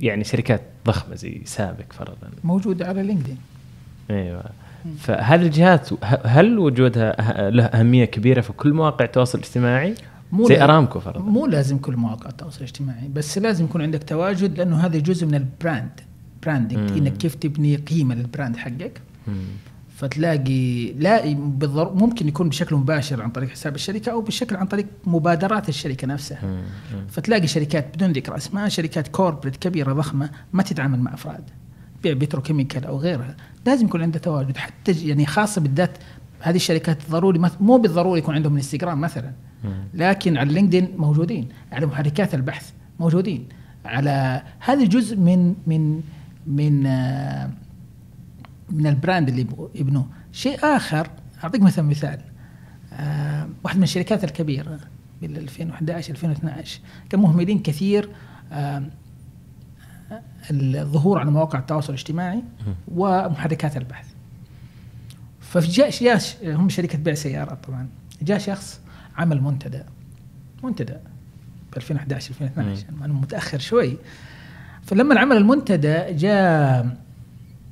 يعني شركات ضخمة زي سابك فرضا موجودة على لينكدين. ايوه. فهذه الجهات هل وجودها له أهمية كبيرة في كل مواقع التواصل الاجتماعي؟ زي ارامكو فرضا. مو لازم كل مواقع التواصل الاجتماعي، بس لازم يكون عندك تواجد، لأنه هذا جزء من البراند، براندنج، انك كيف تبني قيمة للبراند حقك. فتلاقي بالضروره ممكن يكون بشكل مباشر عن طريق حساب الشركه او بشكل عن طريق مبادرات الشركه نفسها. فتلاقي شركات بدون ذكر اسماء، شركات كوربريت كبيره ضخمه ما تتعامل مع افراد، بيع بتروكيميكال او غيرها، لازم يكون عنده تواجد. حتى يعني خاصه بالذات هذه الشركات ضروري مو بالضروري يكون عندهم انستغرام مثلا، لكن على لينكدين موجودين، على محركات البحث موجودين، على هذا جزء من من من من البراند اللي يبنوه. شيء آخر أعطيك مثلا مثال، واحد من الشركات الكبيرة بال 2011 2012 كان مهملين كثير الظهور على مواقع التواصل الاجتماعي ومحركات البحث. فجاء هم شركة بيع سيارات طبعا، جاء شخص عمل منتدى ب 2011 2012 أنا متأخر شوي. فلما عمل المنتدى جاء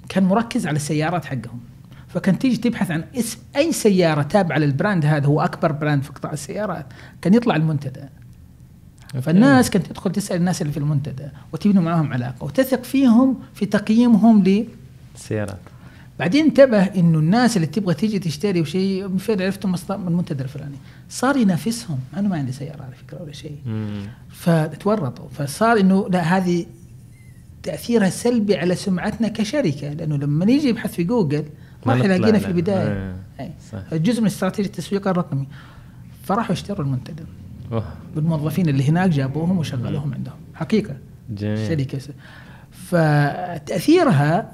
كان مركز على السيارات حقهم، فكان تيجي تبحث عن اسم أي سيارة تابعة للبراند، هذا هو أكبر براند في قطاع السيارات، كان يطلع المنتدى. فالناس كانت تدخل تسأل الناس اللي في المنتدى وتبني معهم علاقة وتثق فيهم في تقييمهم للسيارات. بعدين انتبه إنه الناس اللي تبغى تيجي تشتري وشيء من فين عرفتم من المنتدى الفلاني، صار ينافسهم. أنا ما عندي سيارة على فكرة ولا شيء. فتورطوا، فصار إنه لا، هذه تأثيرها سلبي على سمعتنا كشركة، لأنه لما نيجي يبحث في جوجل ما يلاقينا في البداية. جزء من استراتيجية التسويق الرقمي. فراحوا اشتروا المنتدى بالموظفين اللي هناك، جابوهم وشغلوهم عندهم حقيقة جميل. شركة فتأثيرها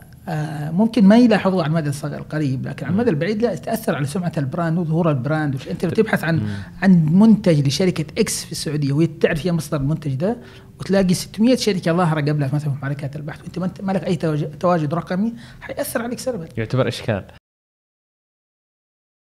ممكن ما يلاحظوه على المدى القريب، لكن على المدى البعيد لا، تأثر على سمعة البراند وظهور البراند. انت لو تبحث عن منتج لشركة اكس في السعودية وتعرف هي مصدر المنتج ده، وتلاقي 600 شركة ظاهرة قبلها مثلا في محركات البحث، وانت ما لك اي تواجد رقمي، حيأثر عليك سلبا، يعتبر اشكال.